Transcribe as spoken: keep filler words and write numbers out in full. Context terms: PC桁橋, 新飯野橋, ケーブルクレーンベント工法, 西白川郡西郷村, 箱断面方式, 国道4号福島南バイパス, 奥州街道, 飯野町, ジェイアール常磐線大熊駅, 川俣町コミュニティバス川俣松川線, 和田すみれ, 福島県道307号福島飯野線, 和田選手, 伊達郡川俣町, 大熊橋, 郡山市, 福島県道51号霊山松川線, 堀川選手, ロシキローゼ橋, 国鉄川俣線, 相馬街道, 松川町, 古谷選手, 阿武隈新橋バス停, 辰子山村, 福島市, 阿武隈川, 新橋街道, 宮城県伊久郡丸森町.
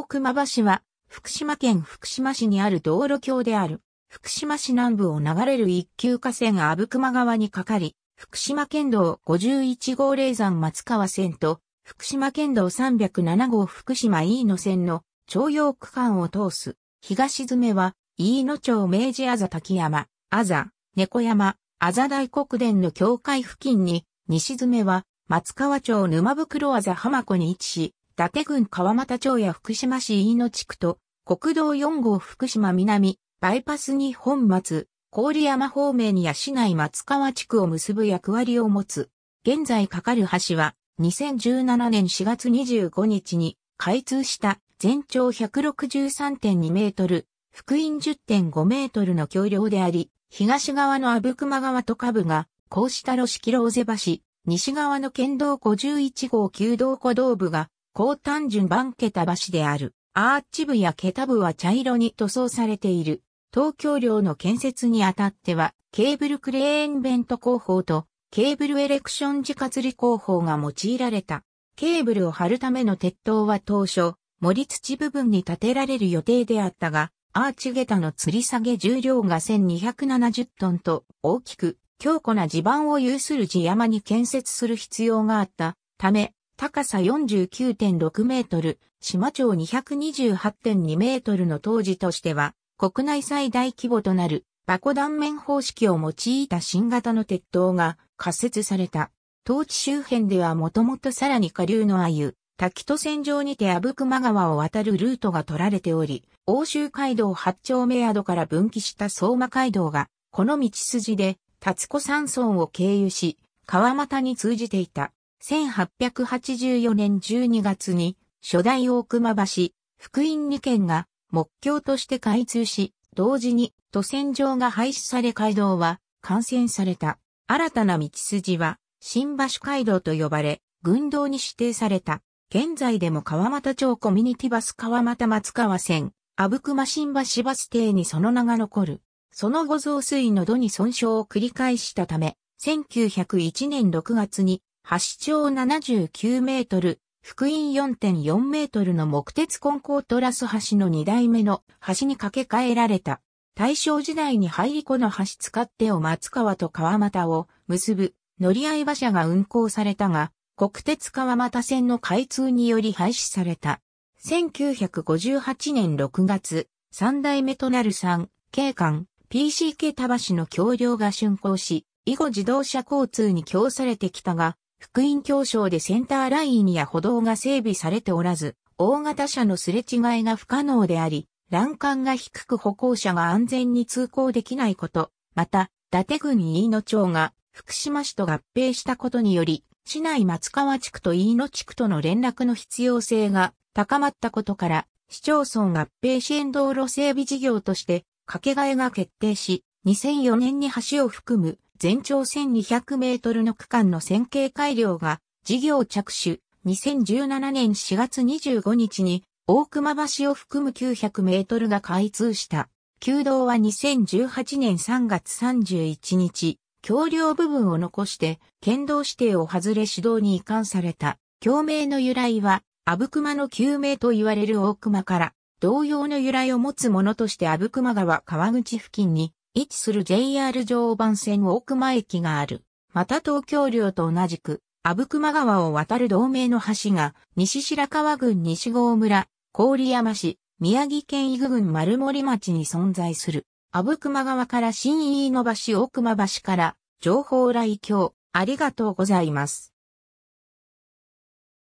大熊橋は、福島県福島市にある道路橋である。福島市南部を流れる一級河川阿武隈川にかかり、福島県道ごじゅういち号霊山松川線と、福島県道さんびゃくなな号福島飯野線の町用区間を通す。東詰めは、飯野町明治あざ滝山、あざ、猫山、あざ大黒殿の境界付近に、西詰めは、松川町沼袋あざ浜湖に位置し、伊達郡川俣町や福島市飯野地区と、国道よん号福島南、バイパスに本松、郡山方面や市内松川地区を結ぶ役割を持つ。現在かかる橋は、にせんじゅうななねんしがつにじゅうごにちに開通した全長 ひゃくろくじゅうさんてんに メートル、幅員 じゅってんご メートルの橋梁であり、東側の阿武隈川と下部が、こうしたロシキローゼ橋、西側の県道ごじゅういち号旧道古道部が、高単純番桁橋である。アーチ部や桁部は茶色に塗装されている。東京寮の建設にあたっては、ケーブルクレーンベント工法と、ケーブルエレクション自荷吊り工法が用いられた。ケーブルを張るための鉄塔は当初、盛り土部分に建てられる予定であったが、アーチ桁の吊り下げ重量がせんにひゃくななじゅっトンと大きく、強固な地盤を有する地山に建設する必要があったため、高さ よんじゅうきゅうてんろく メートル、島長 にひゃくにじゅうはちてんに メートルの当時としては、国内最大規模となる、箱断面方式を用いた新型の鉄塔が仮設された。当地周辺ではもともとさらに下流の鮎、滝戸線上にて阿武隈川を渡るルートが取られており、奥州街道はち丁目宿から分岐した相馬街道が、この道筋で、辰子山村を経由し、川俣に通じていた。せんはっぴゃくはちじゅうよねんじゅうにがつに、初代大熊橋、幅員にけんが、木橋として開通し、同時に渡船場が廃止され街道は幹線された。新たな道筋は新橋街道と呼ばれ、群道に指定された。現在でも川俣町コミュニティバス川俣松川線、阿武隈新橋バス停にその名が残る。その後増水の度に損傷を繰り返したため、せんきゅうひゃくいちねんろくがつに、橋長ななじゅうきゅうメートル、幅員 よんてんよん メートルの木鉄混交トラス橋のに代目の橋に架け替えられた。大正時代に入り子の橋使ってを松川と川俣を結ぶ乗り合い馬車が運行されたが、国鉄川俣線の開通により廃止された。せんきゅうひゃくごじゅうはちねんろくがつ、さん代目となるさんけいかん ピーシー 桁橋の橋梁が竣工し、以後自動車交通に供されてきたが、幅員狭小でセンターラインや歩道が整備されておらず、大型車のすれ違いが不可能であり、欄干が低く歩行者が安全に通行できないこと、また、伊達郡飯野町が福島市と合併したことにより、市内松川地区と飯野地区との連絡の必要性が高まったことから、市町村合併支援道路整備事業として、架け替えが決定し、にせんよねんに橋を含む、全長せんにひゃくメートルの区間の線形改良が事業着手。にせんじゅうななねんしがつにじゅうごにちに大熊橋を含むきゅうひゃくメートルが開通した。旧道はにせんじゅうはちねんさんがつさんじゅういちにち、橋梁部分を残して県道指定を外れ市道に移管された。橋名の由来は阿武隈の旧名と言われる大熊から同様の由来を持つものとして阿武隈川川口付近に位置する ジェイアール 常磐線大熊駅がある。また東京寮と同じく、阿武隈川を渡る同名の橋が、西白川郡西郷村、郡山市、宮城県伊久郡丸森町に存在する。阿武隈川から新飯野橋大熊橋から、情報来橋、ありがとうございます。